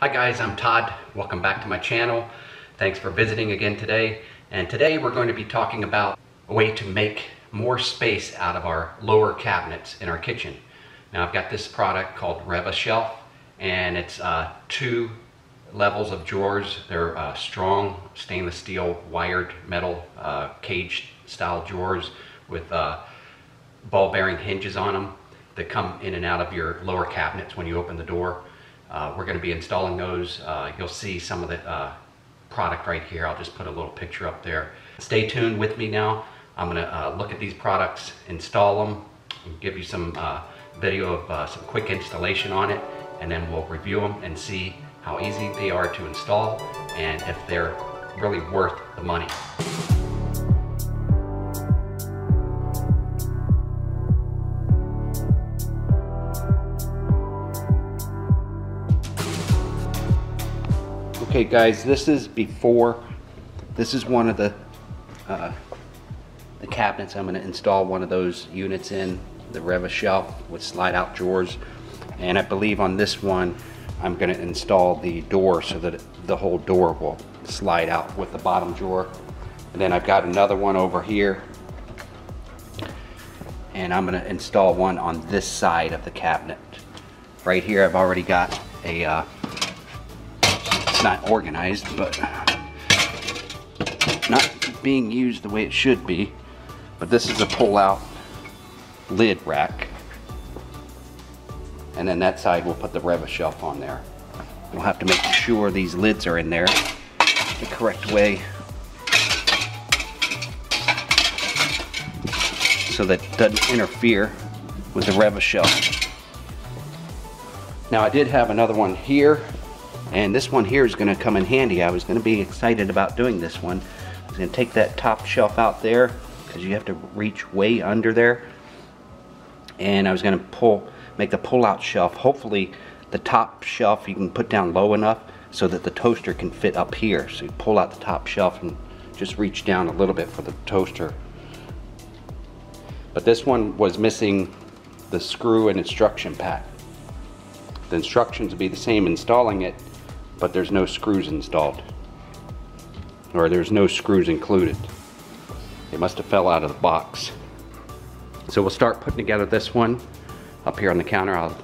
Hi guys, I'm Todd. Welcome back to my channel. Thanks for visiting again today. And today we're going to be talking about a way to make more space out of our lower cabinets in our kitchen. Now I've got this product called Rev-A-Shelf, and it's two levels of drawers. They're strong stainless steel wired metal cage style drawers with ball bearing hinges on them that come in and out of your lower cabinets when you open the door. We're going to be installing those. You'll see some of the product right here. I'll just put a little picture up there. Stay tuned with me now. I'm going to look at these products, install them, and give you some video of some quick installation on it, and then we'll review them and see how easy they are to install and if they're really worth the money. Okay guys, this is before. This is one of the cabinets I'm going to install one of those units in, the Rev-A-Shelf with slide out drawers. And I believe on this one I'm going to install the door so that the whole door will slide out with the bottom drawer. And then I've got another one over here, and I'm going to install one on this side of the cabinet. Right here I've already got a not organized, but not being used the way it should be, but this is a pull-out lid rack, and then that side we'll put the Rev-A-Shelf on there. We'll have to make sure these lids are in there the correct way so that it doesn't interfere with the Rev-A-Shelf. Now I did have another one here, and this one here is going to come in handy. I was going to be excited about doing this one. I was going to take that top shelf out there because you have to reach way under there, and I was going to make the pull-out shelf. Hopefully the top shelf you can put down low enough so that the toaster can fit up here. So you pull out the top shelf and just reach down a little bit for the toaster. But this one was missing the screw and instruction pack. The instructions will be the same installing it, but there's no screws installed, or there's no screws included. It must have fell out of the box. So we'll start putting together this one up here on the counter. I'll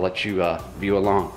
let you view along.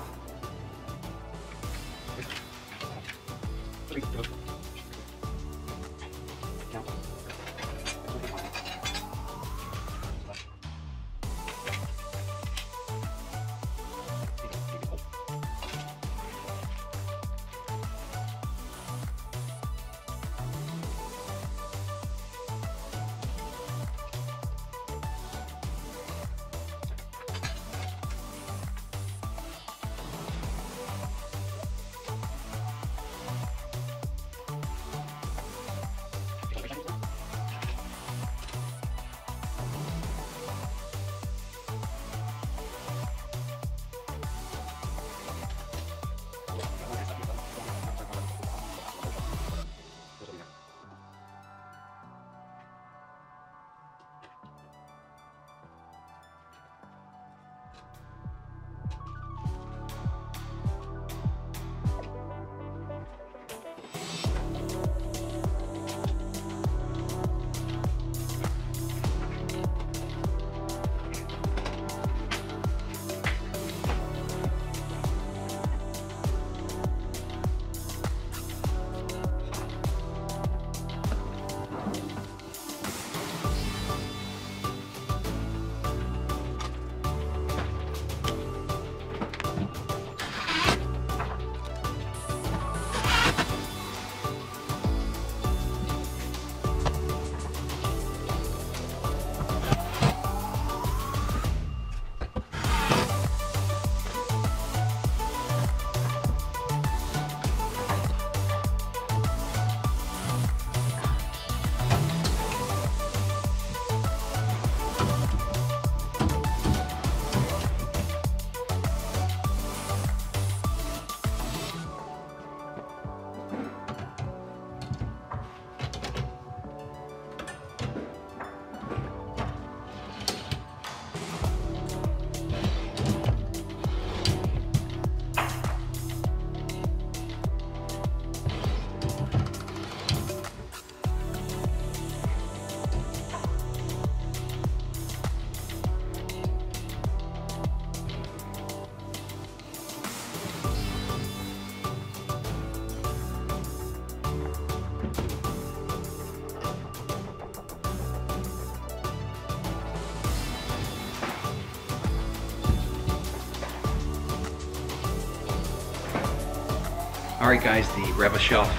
All right guys, the Rev-A-Shelf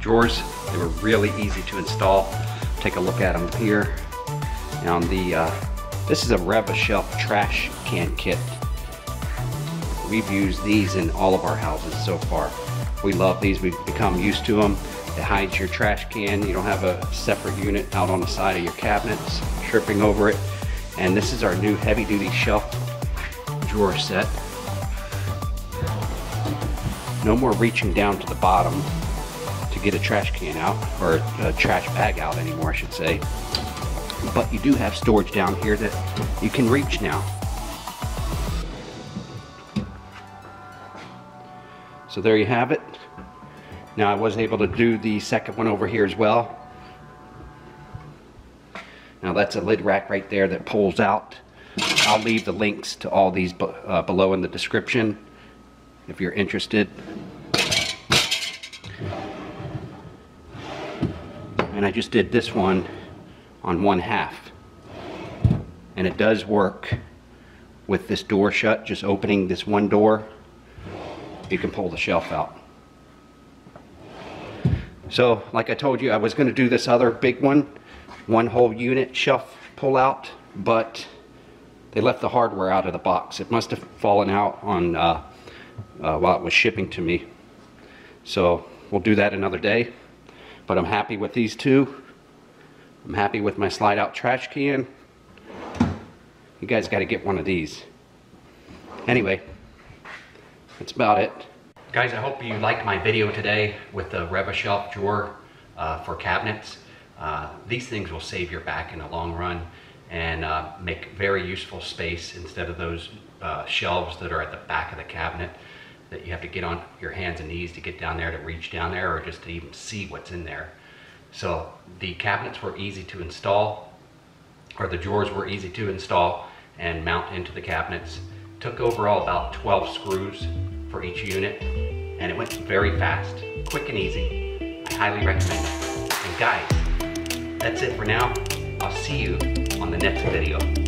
drawers, they were really easy to install. Take a look at them here. Now the, this is a Rev-A-Shelf trash can kit. We've used these in all of our houses so far. We love these, we've become used to them. It hides your trash can. You don't have a separate unit out on the side of your cabinets, tripping over it. And this is our new heavy duty shelf drawer set. No more reaching down to the bottom to get a trash can out, or a trash bag out anymore, I should say. But you do have storage down here that you can reach now. So there you have it. Now I was able to do the second one over here as well. Now that's a lid rack right there that pulls out. I'll leave the links to all these below in the description if you're interested. And I just did this one on 1/2. And it does work with this door shut, just opening this one door. You can pull the shelf out. So like I told you, I was going to do this other big one whole unit shelf pull out, but they left the hardware out of the box. It must have fallen out on while it was shipping to me. So we'll do that another day, but I'm happy with these two. I'm happy with my slide out trash can. You guys got to get one of these. Anyway, that's about it. Guys, I hope you liked my video today with the Rev-A-Shelf drawer for cabinets. These things will save your back in the long run and make very useful space instead of those shelves that are at the back of the cabinet that you have to get on your hands and knees to get down there, to reach down there, or just to even see what's in there. So the cabinets were easy to install, or the drawers were easy to install and mount into the cabinets. Took overall about 12 screws for each unit, and it went very fast, quick and easy. I highly recommend it. And guys, that's it for now. I'll see you on the next video.